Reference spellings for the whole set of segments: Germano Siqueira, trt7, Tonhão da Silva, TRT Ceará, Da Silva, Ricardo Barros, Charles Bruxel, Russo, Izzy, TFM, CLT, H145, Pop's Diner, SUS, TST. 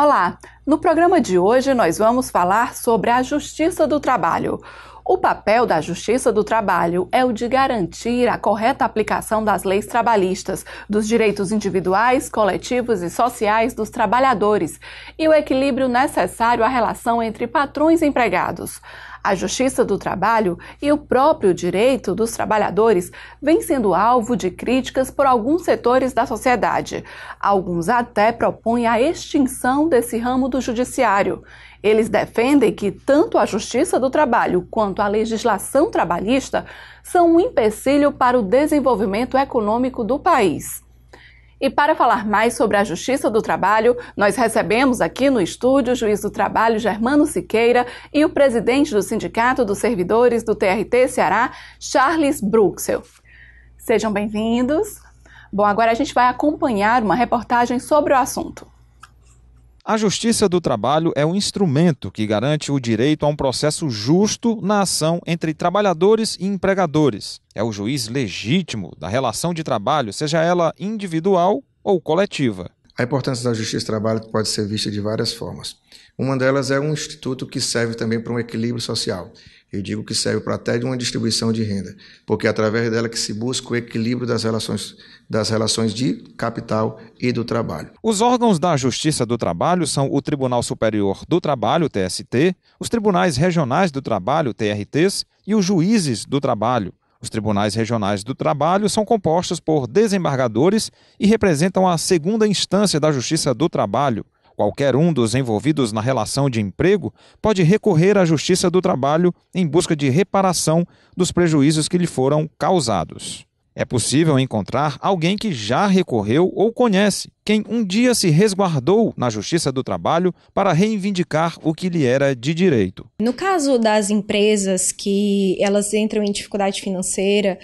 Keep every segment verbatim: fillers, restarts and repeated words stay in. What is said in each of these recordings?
Olá! No programa de hoje nós vamos falar sobre a Justiça do Trabalho. O papel da Justiça do Trabalho é o de garantir a correta aplicação das leis trabalhistas, dos direitos individuais, coletivos e sociais dos trabalhadores e o equilíbrio necessário à relação entre patrões e empregados. A Justiça do Trabalho e o próprio direito dos trabalhadores vem sendo alvo de críticas por alguns setores da sociedade. Alguns até propõem a extinção desse ramo do judiciário. Eles defendem que tanto a Justiça do Trabalho quanto a legislação trabalhista são um empecilho para o desenvolvimento econômico do país. E para falar mais sobre a Justiça do Trabalho, nós recebemos aqui no estúdio o juiz do trabalho Germano Siqueira e o presidente do Sindicato dos Servidores do T R T Ceará, Charles Bruxel. Sejam bem-vindos. Bom, agora a gente vai acompanhar uma reportagem sobre o assunto. A Justiça do Trabalho é um instrumento que garante o direito a um processo justo na ação entre trabalhadores e empregadores. É o juiz legítimo da relação de trabalho, seja ela individual ou coletiva. A importância da Justiça do Trabalho pode ser vista de várias formas. Uma delas é um instituto que serve também para um equilíbrio social. Eu digo que serve para até de uma distribuição de renda, porque é através dela que se busca o equilíbrio das relações, das relações de capital e do trabalho. Os órgãos da Justiça do Trabalho são o Tribunal Superior do Trabalho, T S T, os Tribunais Regionais do Trabalho, T R Ts, e os Juízes do Trabalho. Os Tribunais Regionais do Trabalho são compostos por desembargadores e representam a segunda instância da Justiça do Trabalho. Qualquer um dos envolvidos na relação de emprego pode recorrer à Justiça do Trabalho em busca de reparação dos prejuízos que lhe foram causados. É possível encontrar alguém que já recorreu ou conhece, quem um dia se resguardou na Justiça do Trabalho para reivindicar o que lhe era de direito. No caso das empresas que elas entram em dificuldade financeira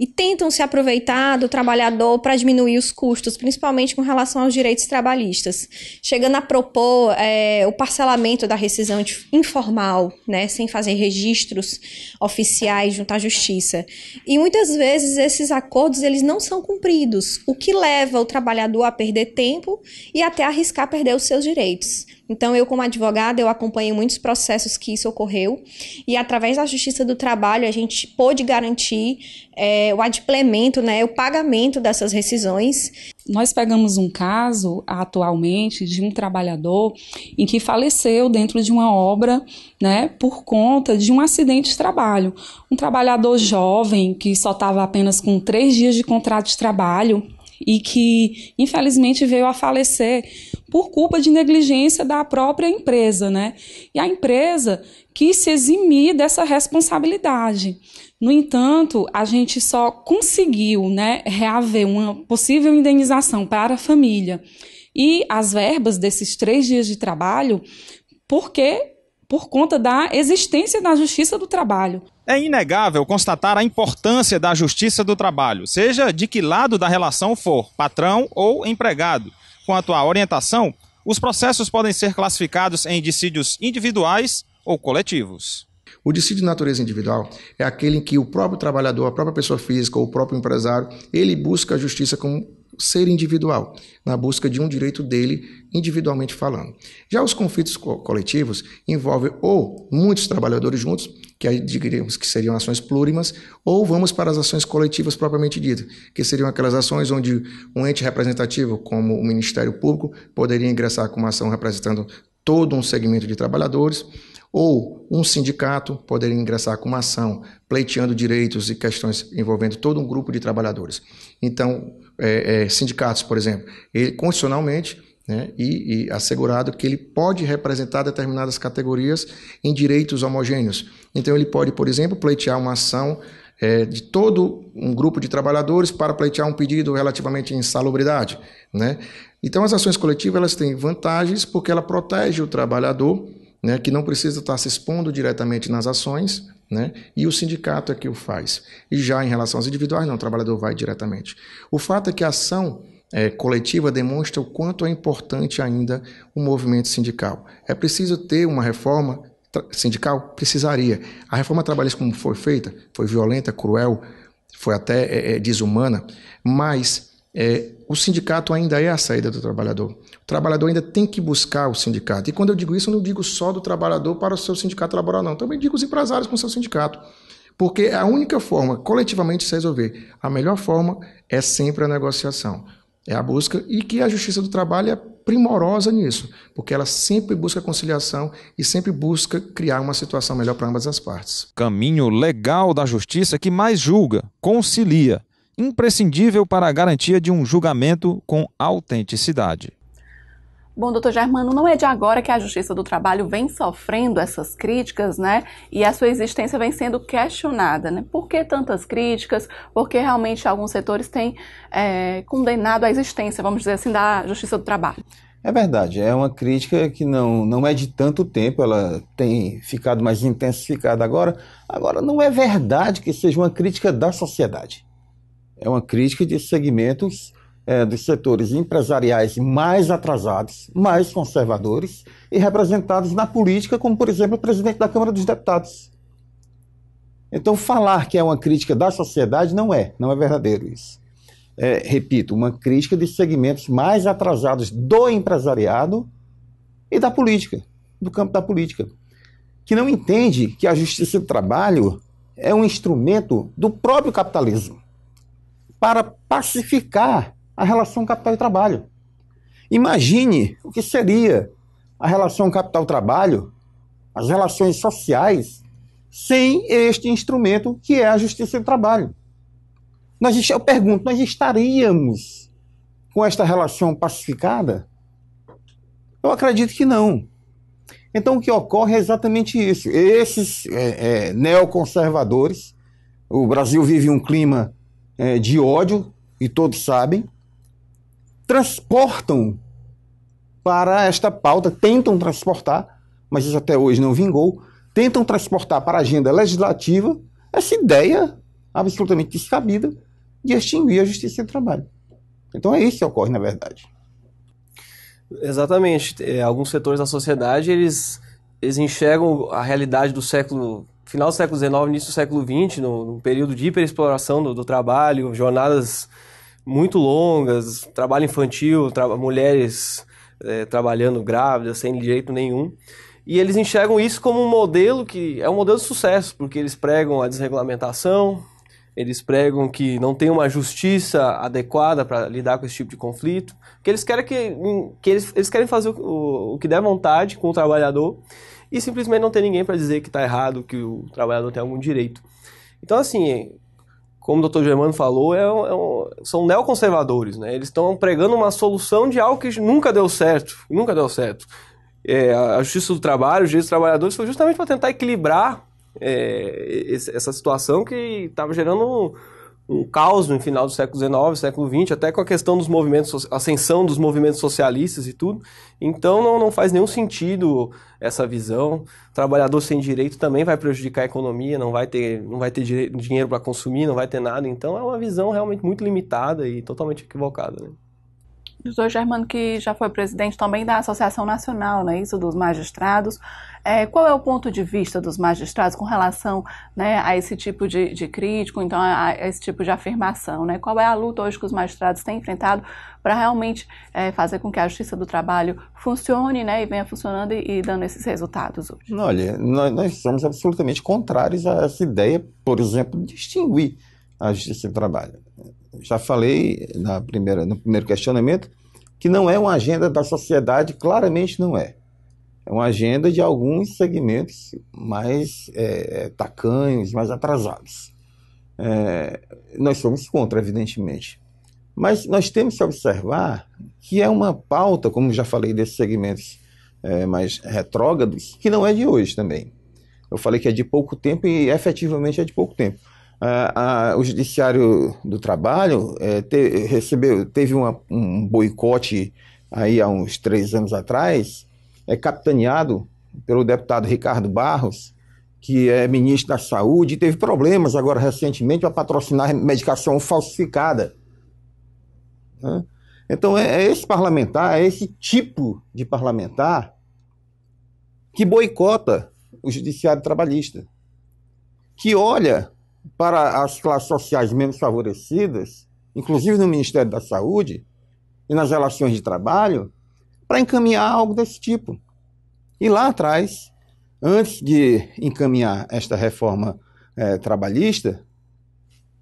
e tentam se aproveitar do trabalhador para diminuir os custos, principalmente com relação aos direitos trabalhistas, chegando a propor é, o parcelamento da rescisão informal, né, sem fazer registros oficiais junto à Justiça. E muitas vezes esses acordos eles não são cumpridos, o que leva o trabalhador a perder tempo e até arriscar perder os seus direitos. Então, eu como advogada, eu acompanhei muitos processos que isso ocorreu e através da Justiça do Trabalho a gente pôde garantir é, o adimplemento, né, o pagamento dessas rescisões. Nós pegamos um caso atualmente de um trabalhador em que faleceu dentro de uma obra, né, por conta de um acidente de trabalho. Um trabalhador jovem que só estava apenas com três dias de contrato de trabalho e que infelizmente veio a falecer por culpa de negligência da própria empresa, né? E a empresa quis se eximir dessa responsabilidade. No entanto, a gente só conseguiu, né, reaver uma possível indenização para a família e as verbas desses três dias de trabalho, porque por conta da existência da Justiça do Trabalho. É inegável constatar a importância da Justiça do Trabalho, seja de que lado da relação for, patrão ou empregado. Quanto à orientação, os processos podem ser classificados em dissídios individuais ou coletivos. O dissídio de natureza individual é aquele em que o próprio trabalhador, a própria pessoa física ou o próprio empresário, ele busca a justiça como ser individual, na busca de um direito dele, individualmente falando. Já os conflitos co- coletivos envolvem ou muitos trabalhadores juntos, que aí diríamos que seriam ações plurimas, ou vamos para as ações coletivas propriamente ditas, que seriam aquelas ações onde um ente representativo, como o Ministério Público, poderia ingressar com uma ação representando todo um segmento de trabalhadores, ou um sindicato poderia ingressar com uma ação pleiteando direitos e questões envolvendo todo um grupo de trabalhadores. Então, é, é, sindicatos, por exemplo, ele constitucionalmente, né, e, e assegurado que ele pode representar determinadas categorias em direitos homogêneos. Então, ele pode, por exemplo, pleitear uma ação é, de todo um grupo de trabalhadores para pleitear um pedido relativamente à insalubridade, né? Então, as ações coletivas elas têm vantagens porque ela protege o trabalhador, né, que não precisa estar se expondo diretamente nas ações, né, e o sindicato é que o faz. E já em relação aos individuais, não, o trabalhador vai diretamente. O fato é que a ação é, coletiva demonstra o quanto é importante ainda o movimento sindical. É preciso ter uma reforma sindical? Precisaria. A reforma trabalhista como foi feita, foi violenta, cruel, foi até é, é, desumana, mas... É, o sindicato ainda é a saída do trabalhador. O trabalhador ainda tem que buscar o sindicato. E quando eu digo isso, eu não digo só do trabalhador para o seu sindicato laboral, não. Também digo os empresários com o seu sindicato. Porque a única forma, coletivamente, de se resolver, a melhor forma é sempre a negociação. É a busca, e que a Justiça do Trabalho é primorosa nisso, porque ela sempre busca conciliação e sempre busca criar uma situação melhor para ambas as partes. Caminho legal da Justiça que mais julga, concilia, imprescindível para a garantia de um julgamento com autenticidade. Bom, doutor Germano, não é de agora que a Justiça do Trabalho vem sofrendo essas críticas, né? E a sua existência vem sendo questionada, né? Por que tantas críticas? Porque realmente alguns setores têm é, condenado a existência, vamos dizer assim, da Justiça do Trabalho. É verdade, é uma crítica que não, não é de tanto tempo, ela tem ficado mais intensificada agora. Agora, não é verdade que seja uma crítica da sociedade. É uma crítica de segmentos É, dos setores empresariais mais atrasados, mais conservadores e representados na política, como, por exemplo, o presidente da Câmara dos Deputados. Então, falar que é uma crítica da sociedade não é, não é verdadeiro isso. É, repito, uma crítica de segmentos mais atrasados do empresariado e da política, do campo da política, que não entende que a Justiça do Trabalho é um instrumento do próprio capitalismo para pacificar a relação capital e trabalho. Imagine o que seria a relação capital-trabalho, as relações sociais, sem este instrumento que é a Justiça do Trabalho. Nós, eu pergunto, nós estaríamos com esta relação pacificada? Eu acredito que não. Então o que ocorre é exatamente isso. Esses é, é, neoconservadores, o Brasil vive um clima é, de ódio, e todos sabem, transportam para esta pauta, tentam transportar, mas isso até hoje não vingou, tentam transportar para a agenda legislativa essa ideia absolutamente descabida de extinguir a Justiça do Trabalho. Então é isso que ocorre, na verdade. Exatamente. Alguns setores da sociedade, eles, eles enxergam a realidade do século, final do século dezenove, início do século vinte, num período de hiperexploração do, do trabalho, jornadas muito longas, trabalho infantil, tra mulheres é, trabalhando grávidas, sem direito nenhum. E eles enxergam isso como um modelo que é um modelo de sucesso, porque eles pregam a desregulamentação, eles pregam que não tem uma justiça adequada para lidar com esse tipo de conflito, porque eles querem, que, que eles, eles querem fazer o, o que der vontade com o trabalhador e simplesmente não tem ninguém para dizer que está errado, que o trabalhador tem algum direito. Então, assim, como o doutor Germano falou, é um, é um, são neoconservadores, né? Eles estão pregando uma solução de algo que nunca deu certo, nunca deu certo. É, a Justiça do Trabalho, os direitos dos trabalhadores, foi justamente para tentar equilibrar é, esse, essa situação que estava gerando um, um caos no final do século dezenove, século vinte, até com a questão dos movimentos, ascensão dos movimentos socialistas e tudo. Então não, não faz nenhum sentido essa visão. Trabalhador sem direito também vai prejudicar a economia, não vai ter, não vai ter direito, dinheiro para consumir, não vai ter nada. Então é uma visão realmente muito limitada e totalmente equivocada, né? O doutor Germano, que já foi presidente também da Associação Nacional, né, isso, dos magistrados, é, qual é o ponto de vista dos magistrados com relação, né, a esse tipo de, de crítico, então a, a esse tipo de afirmação, né? Qual é a luta hoje que os magistrados têm enfrentado para realmente é, fazer com que a Justiça do Trabalho funcione, né, e venha funcionando e, e dando esses resultados hoje? Olha, nós, nós somos absolutamente contrários a essa ideia, por exemplo, de extinguir a Justiça do Trabalho. Já falei na primeira, no primeiro questionamento que não é uma agenda da sociedade, claramente não é. É uma agenda de alguns segmentos mais é, tacanhos, mais atrasados. É, nós somos contra, evidentemente. Mas nós temos que observar que é uma pauta, como já falei, desses segmentos é, mais retrógrados, que não é de hoje também. Eu falei que é de pouco tempo e efetivamente é de pouco tempo. A, a, o Judiciário do Trabalho é, te, recebeu, teve uma, um boicote aí há uns três anos atrás, é, capitaneado pelo deputado Ricardo Barros, que é ministro da Saúde, e teve problemas agora recentemente para patrocinar medicação falsificada, né? Então é, é esse parlamentar, é esse tipo de parlamentar que boicota o Judiciário Trabalhista, que olha para as classes sociais menos favorecidas, inclusive no Ministério da Saúde, e nas relações de trabalho para encaminhar algo desse tipo. E lá atrás, antes de encaminhar esta reforma é, trabalhista,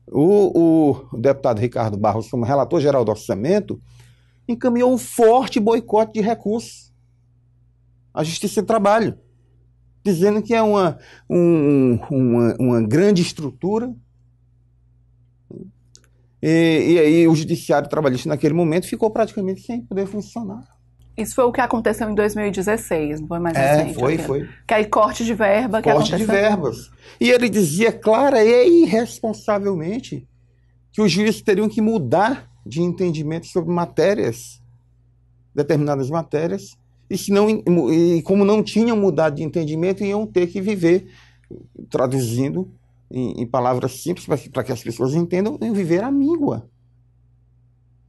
o, o deputado Ricardo Barros, como relator-geral do orçamento, encaminhou um forte boicote de recursos à Justiça do Trabalho, dizendo que é uma, um, uma, uma grande estrutura. E, e aí o judiciário trabalhista naquele momento ficou praticamente sem poder funcionar. Isso foi o que aconteceu em dois mil e dezesseis, não foi mais recente? É, foi, foi. Que aí corte de verba que aconteceu. Corte de verbas. E ele dizia clara e irresponsavelmente que os juízes teriam que mudar de entendimento sobre matérias, determinadas matérias, e, se não, e como não tinham mudado de entendimento, iam ter que viver, traduzindo em, em palavras simples para que as pessoas entendam, iam viver à míngua.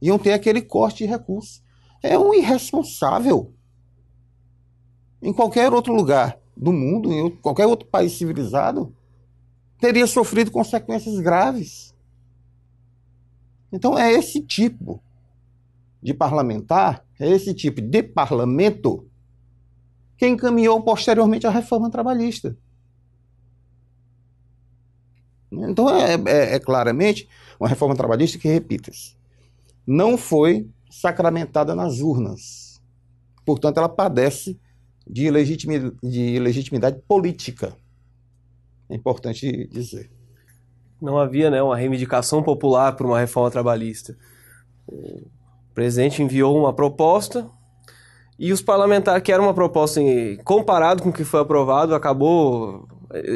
Iam ter aquele corte de recursos. É um irresponsável. Em qualquer outro lugar do mundo, em qualquer outro país civilizado, teria sofrido consequências graves. Então é esse tipo de parlamentar, é esse tipo de parlamento que encaminhou posteriormente a reforma trabalhista. Então é, é, é claramente uma reforma trabalhista que, repitas, não foi sacramentada nas urnas. Portanto, ela padece de ilegitimidade, de ilegitimidade política. É importante dizer. Não havia, né, uma reivindicação popular para uma reforma trabalhista. O presidente enviou uma proposta e os parlamentares, que era uma proposta em, comparado com o que foi aprovado, acabou...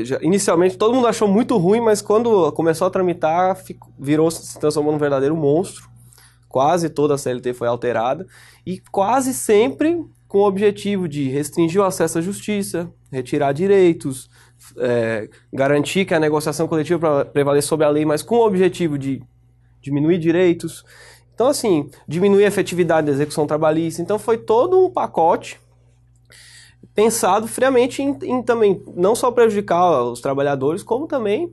Já, inicialmente, todo mundo achou muito ruim, mas quando começou a tramitar, ficou, virou, se transformou num verdadeiro monstro. Quase toda a C L T foi alterada e quase sempre com o objetivo de restringir o acesso à justiça, retirar direitos, é, garantir que a negociação coletiva prevaleça sobre a lei, mas com o objetivo de diminuir direitos. Então, assim, diminuir a efetividade da execução trabalhista. Então, foi todo um pacote pensado friamente em, em também não só prejudicar os trabalhadores, como também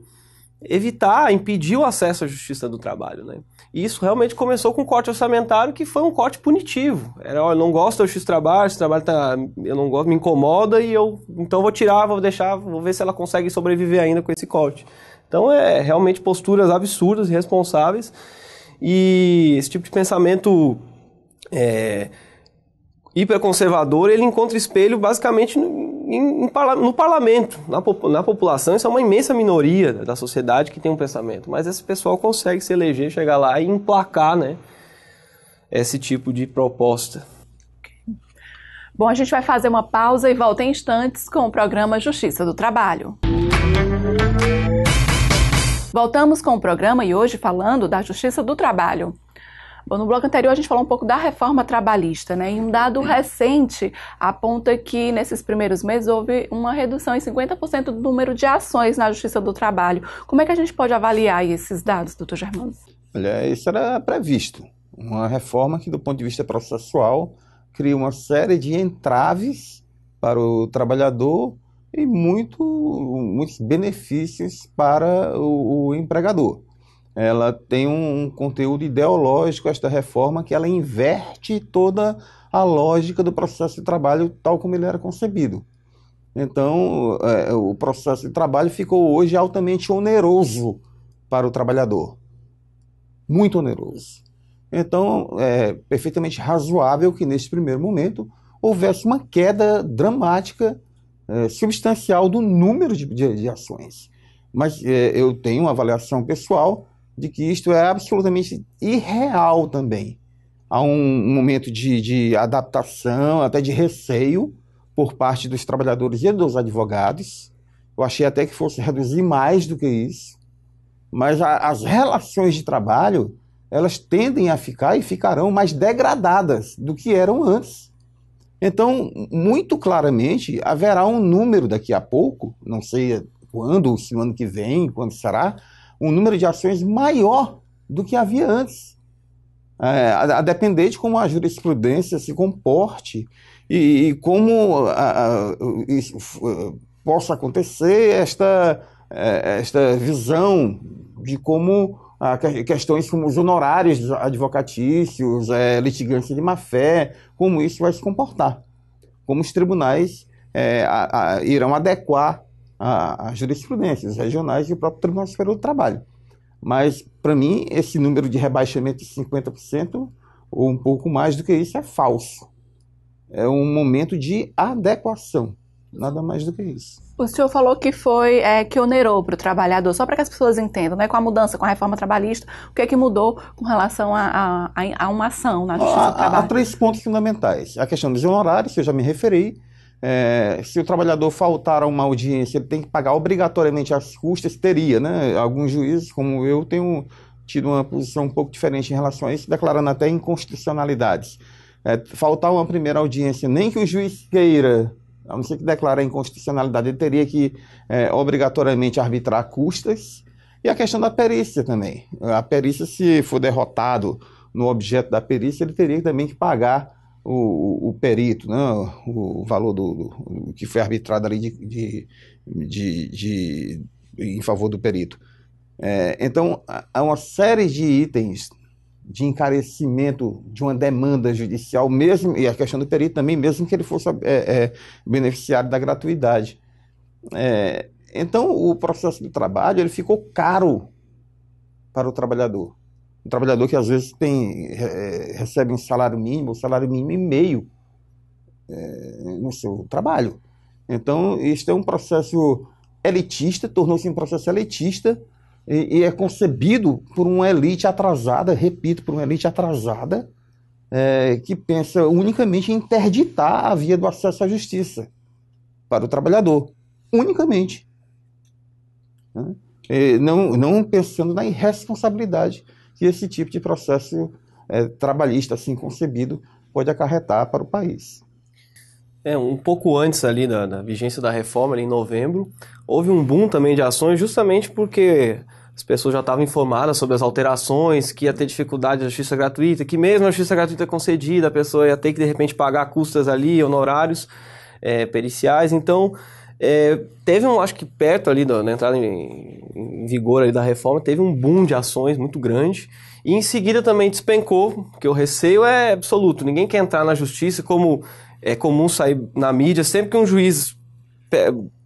evitar, impedir o acesso à justiça do trabalho, né? E isso realmente começou com um corte orçamentário que foi um corte punitivo. Era, olha, eu não gosto da justiça do trabalho, esse trabalho tá, eu não gosto, me incomoda, e eu então vou tirar, vou deixar, vou ver se ela consegue sobreviver ainda com esse corte. Então é realmente posturas absurdas, irresponsáveis, e esse tipo de pensamento é, hiperconservador, ele encontra espelho basicamente no, no parlamento, na, na população. Isso é uma imensa minoria da sociedade que tem um pensamento, mas esse pessoal consegue se eleger, chegar lá e emplacar, né, esse tipo de proposta. Bom, a gente vai fazer uma pausa e volta em instantes com o programa Justiça do Trabalho. Voltamos com o programa e hoje falando da Justiça do Trabalho. Bom, no bloco anterior a gente falou um pouco da reforma trabalhista, né? E um dado recente aponta que nesses primeiros meses houve uma redução em cinquenta por cento do número de ações na Justiça do Trabalho. Como é que a gente pode avaliar esses dados, doutor Germano? Olha, isso era previsto. Uma reforma que, do ponto de vista processual, cria uma série de entraves para o trabalhador e muito, muitos benefícios para o, o empregador. Ela tem um conteúdo ideológico, esta reforma, que ela inverte toda a lógica do processo de trabalho tal como ele era concebido. Então, é, o processo de trabalho ficou hoje altamente oneroso para o trabalhador. Muito oneroso. Então, é perfeitamente razoável que, neste primeiro momento, houvesse uma queda dramática, é, substancial do número de, de, de ações. Mas é, eu tenho uma avaliação pessoal de que isto é absolutamente irreal também. Há um momento de, de adaptação, até de receio, por parte dos trabalhadores e dos advogados. Eu achei até que fosse reduzir mais do que isso. Mas a, as relações de trabalho, elas tendem a ficar e ficarão mais degradadas do que eram antes. Então, muito claramente, haverá um número daqui a pouco, não sei quando, se no ano que vem, quando será, um número de ações maior do que havia antes, é, a, a depender de como a jurisprudência se comporte e, e como a, a, isso, a, possa acontecer esta, a, esta visão de como questões como os honorários advocatícios, é, litigância de má-fé, como isso vai se comportar, como os tribunais é, a, a, irão adequar as jurisprudências regionais e o próprio Tribunal Superior do Trabalho. Mas, para mim, esse número de rebaixamento de cinquenta por cento ou um pouco mais do que isso é falso. É um momento de adequação, nada mais do que isso. O senhor falou que foi, é, que onerou para o trabalhador, só para que as pessoas entendam, né? Com a mudança, com a reforma trabalhista, o que é que mudou com relação a, a, a uma ação na justiça a, do trabalho? Há três pontos fundamentais. A questão dos honorários, que eu já me referi. É, se o trabalhador faltar a uma audiência, ele tem que pagar obrigatoriamente as custas, teria, né? Alguns juízes, como eu, tenho tido uma posição um pouco diferente em relação a isso, declarando até inconstitucionalidades. É, faltar uma primeira audiência, nem que o juiz queira, a não ser que declare a inconstitucionalidade, ele teria que é, obrigatoriamente arbitrar custas. E a questão da perícia também. A perícia, se for derrotado no objeto da perícia, ele teria também que pagar O, o, o perito, né? o, o valor do, do, do que foi arbitrado ali de, de, de, de, em favor do perito. É, então, há uma série de itens de encarecimento de uma demanda judicial, mesmo, e a questão do perito também, mesmo que ele fosse é, é, beneficiário da gratuidade. É, então, o processo de trabalho ele ficou caro para o trabalhador. Um trabalhador que às vezes tem, é, recebe um salário mínimo, um salário mínimo e meio é, no seu trabalho. Então, isso é um processo elitista, tornou-se um processo elitista e, e é concebido por uma elite atrasada, repito, por uma elite atrasada, é, que pensa unicamente em interditar a via do acesso à justiça para o trabalhador, unicamente. Né? E não, não pensando na irresponsabilidade que esse tipo de processo é, trabalhista, assim concebido, pode acarretar para o país. É, um pouco antes ali da, da vigência da reforma, ali em novembro, houve um boom também de ações, justamente porque as pessoas já estavam informadas sobre as alterações, que ia ter dificuldade da justiça gratuita, que mesmo a justiça gratuita concedida, a pessoa ia ter que, de repente, pagar custas ali, honorários é, periciais, então... É, teve um, acho que perto ali da, da entrada em, em vigor ali da reforma, teve um boom de ações muito grande e em seguida também despencou, porque o receio é absoluto, ninguém quer entrar na justiça, como é comum sair na mídia, sempre que um juiz pe,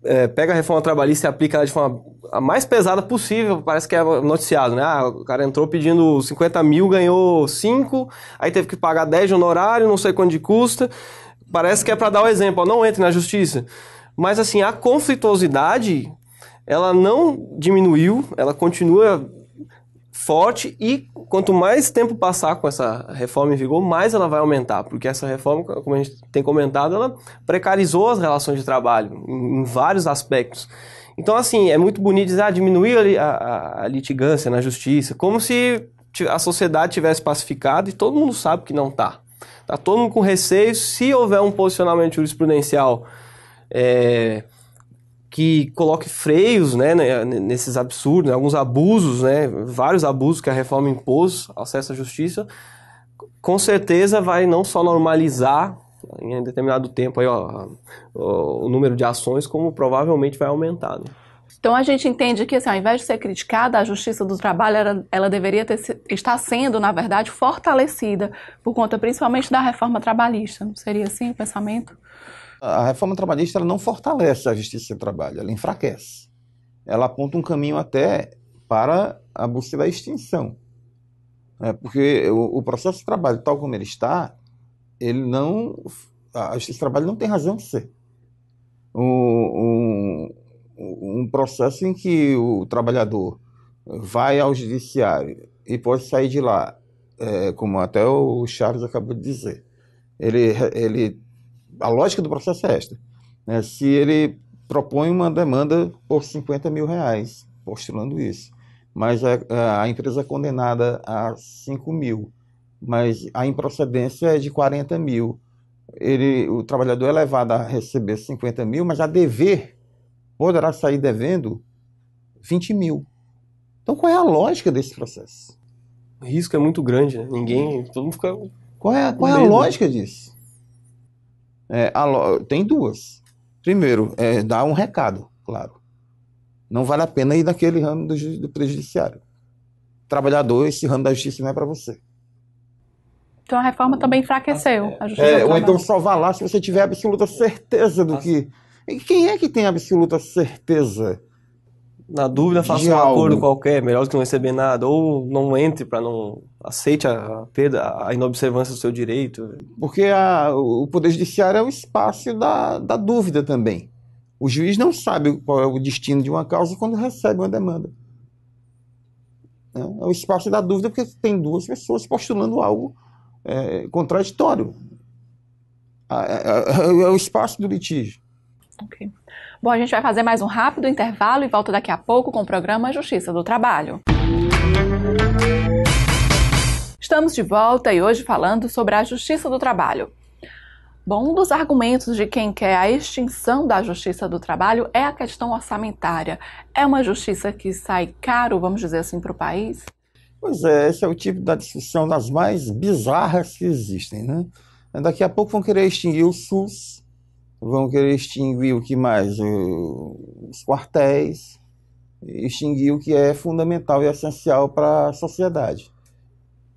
é, pega a reforma trabalhista e aplica ela de forma a mais pesada possível, parece que é noticiado, né? Ah, o cara entrou pedindo cinquenta mil, ganhou cinco, aí teve que pagar dez de honorário, não sei quanto de custa, parece que é para dar o exemplo, ó, não entre na justiça. Mas, assim, a conflituosidade, ela não diminuiu, ela continua forte e quanto mais tempo passar com essa reforma em vigor, mais ela vai aumentar, porque essa reforma, como a gente tem comentado, ela precarizou as relações de trabalho em vários aspectos. Então, assim, é muito bonito dizer, ah, diminuir a, a, a litigância na justiça, como se a sociedade tivesse pacificado e todo mundo sabe que não está. Está todo mundo com receio, se houver um posicionamento jurisprudencial... É, que coloque freios, né, nesses absurdos, né, alguns abusos, né, vários abusos que a reforma impôs, acesso à justiça, com certeza vai não só normalizar em determinado tempo aí, ó, o número de ações, como provavelmente vai aumentar. Né? Então a gente entende que, assim, ao invés de ser criticada, a justiça do trabalho ela, ela deveria ter, estar sendo, na verdade, fortalecida por conta principalmente da reforma trabalhista. Não seria assim o pensamento? A reforma trabalhista ela não fortalece a justiça do trabalho, ela enfraquece. Ela aponta um caminho até para a busca da extinção. É porque o, o processo de trabalho, tal como ele está, ele não, a justiça do trabalho não tem razão de ser. Um, um, um processo em que o trabalhador vai ao judiciário e pode sair de lá, é, como até o Charles acabou de dizer, ele... ele a lógica do processo é esta. Né? Se ele propõe uma demanda por cinquenta mil reais, postulando isso, mas a, a empresa é condenada a cinco mil, mas a improcedência é de quarenta mil. Ele, o trabalhador é levado a receber cinquenta mil, mas a dever poderá sair devendo vinte mil. Então, qual é a lógica desse processo? O risco é muito grande, né? Ninguém, todo mundo fica... Qual é, qual é a lógica disso? É, a, tem duas. Primeiro, é, dá um recado, claro. Não vale a pena ir naquele ramo do, do prejudiciário. trabalhador, esse ramo da justiça não é para você. Então a reforma também enfraqueceu a justiça. É, ou então só vá lá se você tiver absoluta certeza do que... E quem é que tem absoluta certeza? Na dúvida, faça um acordo qualquer, melhor do que não receber nada. Ou não entre para não... aceite a perda, a inobservância do seu direito. Porque a, o Poder Judiciário é o espaço da, da dúvida também. O juiz não sabe qual é o destino de uma causa quando recebe uma demanda. É, é o espaço da dúvida porque tem duas pessoas postulando algo é, contraditório. É, é, é o espaço do litígio. Ok. Bom, a gente vai fazer mais um rápido intervalo e volto daqui a pouco com o programa Justiça do Trabalho. Estamos de volta e hoje falando sobre a Justiça do Trabalho. Bom, um dos argumentos de quem quer a extinção da Justiça do Trabalho é a questão orçamentária. É uma justiça que sai caro, vamos dizer assim, para o país? Pois é, esse é o tipo da discussão das mais bizarras que existem, né? Daqui a pouco vão querer extinguir o SUS. Vão querer extinguir o que mais? Os quartéis, extinguir o que é fundamental e essencial para a sociedade.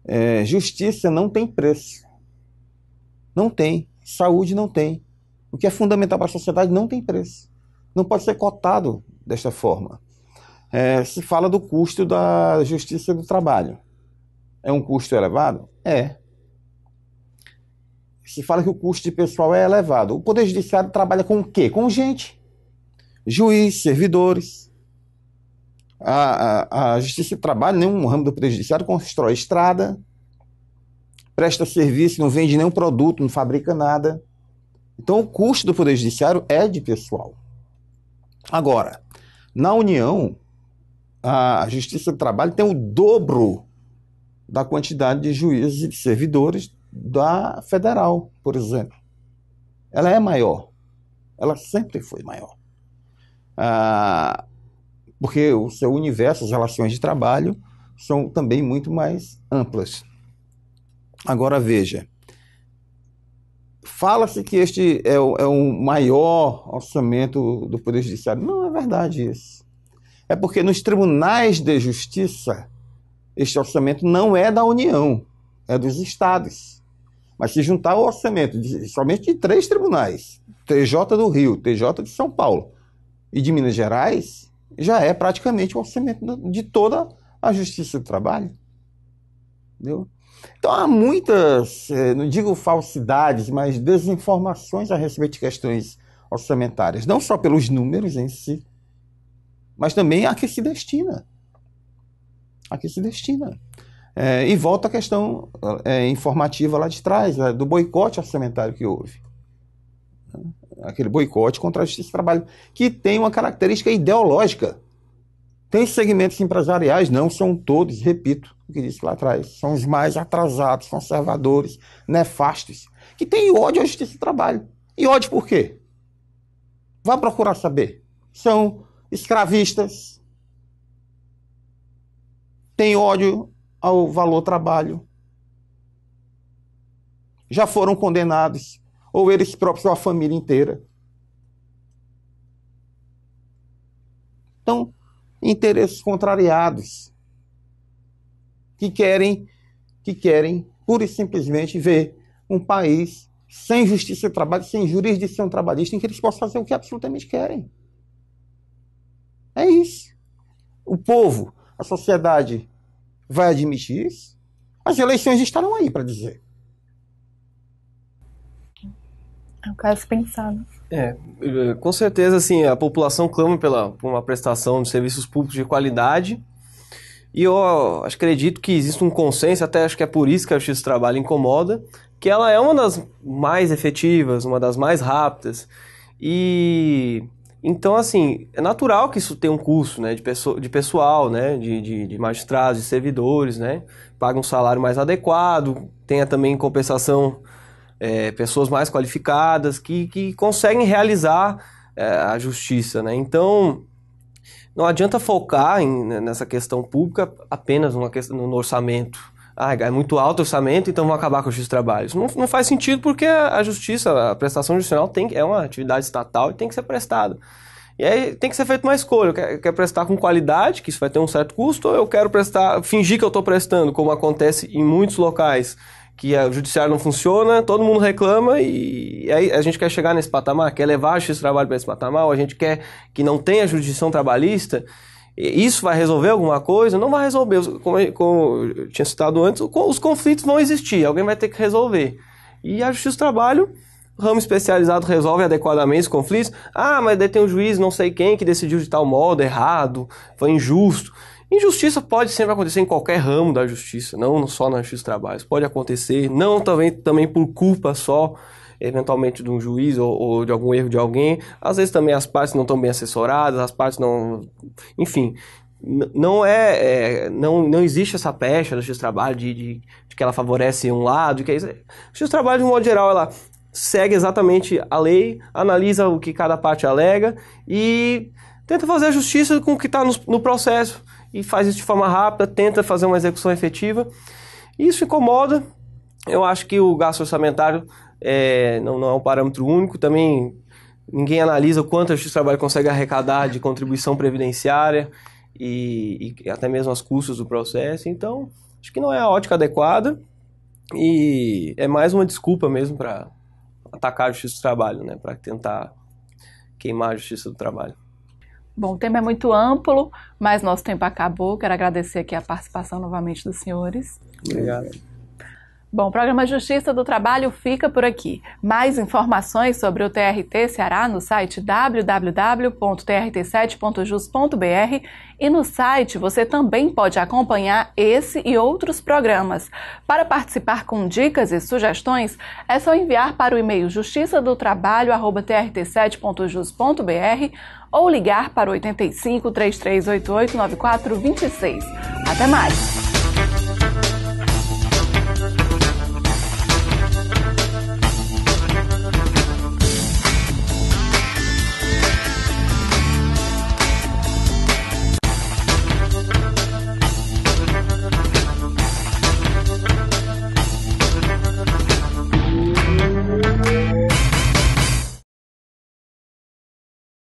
É, justiça não tem preço. Não tem. Saúde não tem. O que é fundamental para a sociedade não tem preço. Não pode ser cotado desta forma. É, se fala do custo da justiça do trabalho. É um custo elevado? É. Se fala que o custo de pessoal é elevado. O Poder Judiciário trabalha com o quê? Com gente. Juiz, servidores. A, a, a Justiça do Trabalho, nenhum ramo do Poder Judiciário, constrói estrada, presta serviço, não vende nenhum produto, não fabrica nada. Então o custo do Poder Judiciário é de pessoal. Agora, na União, a Justiça do Trabalho tem o dobro da quantidade de juízes e de servidores da federal, por exemplo. Ela é maior. Ela sempre foi maior. Ah, porque o seu universo, as relações de trabalho, são também muito mais amplas. Agora veja. Fala-se que este é o, é o maior orçamento do Poder Judiciário. Não é verdade isso. É porque nos tribunais de justiça, este orçamento não é da União, é dos estados. Mas se juntar o orçamento de, somente de três tribunais, T J do Rio, T J de São Paulo e de Minas Gerais, já é praticamente o orçamento de toda a Justiça do Trabalho. Entendeu? Então há muitas, não digo falsidades, mas desinformações a respeito de questões orçamentárias, não só pelos números em si, mas também a que se destina. A que se destina. É, e volta à questão é, informativa lá de trás, né, do boicote orçamentário que houve. Aquele boicote contra a Justiça do Trabalho, que tem uma característica ideológica. Tem segmentos empresariais, não são todos, repito o que disse lá atrás, são os mais atrasados, conservadores, nefastos, que têm ódio à Justiça do Trabalho. E ódio por quê? Vá procurar saber. São escravistas, têm ódio ao valor trabalho, já foram condenados, ou eles próprios, ou a família inteira. Então, interesses contrariados, que querem, que querem pura e simplesmente ver um país sem justiça do trabalho, sem jurisdição trabalhista, em que eles possam fazer o que absolutamente querem. É isso. O povo, a sociedade, vai admitir isso? As eleições estarão aí para dizer. É um caso pensado. É, com certeza, assim, a população clama pela, por uma prestação de serviços públicos de qualidade. E eu acredito que existe um consenso, até acho que é por isso que a Justiça do Trabalho incomoda, que ela é uma das mais efetivas, uma das mais rápidas. E... Então, assim, é natural que isso tenha um custo, né, de, pessoa, de pessoal, né, de, de, de magistrados, de servidores, né, paga um salário mais adequado, tenha também em compensação é, pessoas mais qualificadas que, que conseguem realizar é, a justiça, né. Então, não adianta focar em, nessa questão pública apenas numa questão, no orçamento. Ah, é muito alto o orçamento, então vão acabar com a Justiça do Trabalho. Isso não, não faz sentido porque a justiça, a prestação judicial tem, é uma atividade estatal e tem que ser prestada. E aí tem que ser feita uma escolha. Eu quero, eu quero prestar com qualidade, que isso vai ter um certo custo, ou eu quero prestar, fingir que eu estou prestando, como acontece em muitos locais, que o judiciário não funciona, todo mundo reclama, e aí a gente quer chegar nesse patamar, quer levar esse trabalho para esse patamar, ou a gente quer que não tenha jurisdição trabalhista. Isso vai resolver alguma coisa? Não vai resolver. Como, como eu tinha citado antes, os conflitos vão existir, alguém vai ter que resolver. E a Justiça do Trabalho, ramo especializado, resolve adequadamente os conflitos. Ah, mas daí tem um juiz não sei quem que decidiu de tal modo, errado, foi injusto. Injustiça pode sempre acontecer em qualquer ramo da justiça, não só na Justiça do Trabalho. Isso pode acontecer, não também, também por culpa só, eventualmente de um juiz ou, ou de algum erro de alguém. Às vezes também as partes não estão bem assessoradas, as partes não... Enfim, não é... é não, não existe essa pecha da Justiça do Trabalho de, de, de que ela favorece um lado. Que é isso. A Justiça do Trabalho, de um modo geral, ela segue exatamente a lei, analisa o que cada parte alega e tenta fazer a justiça com o que está no, no processo. E faz isso de forma rápida, tenta fazer uma execução efetiva. Isso incomoda. Eu acho que o gasto orçamentário... É, não, não é um parâmetro único, também ninguém analisa o quanto a Justiça do Trabalho consegue arrecadar de contribuição previdenciária e, e até mesmo os custos do processo, então acho que não é a ótica adequada e é mais uma desculpa mesmo para atacar a Justiça do Trabalho, né, para tentar queimar a Justiça do Trabalho. Bom, o tema é muito amplo, mas nosso tempo acabou, quero agradecer aqui a participação novamente dos senhores. Obrigado. Bom, o programa Justiça do Trabalho fica por aqui. Mais informações sobre o T R T Ceará no site w w w ponto t r t sete ponto jus ponto b r e no site você também pode acompanhar esse e outros programas. Para participar com dicas e sugestões, é só enviar para o e-mail justiça do trabalho arroba t r t sete ponto jus ponto b r ou ligar para oito cinco, três três oito oito, nove quatro dois seis. Até mais!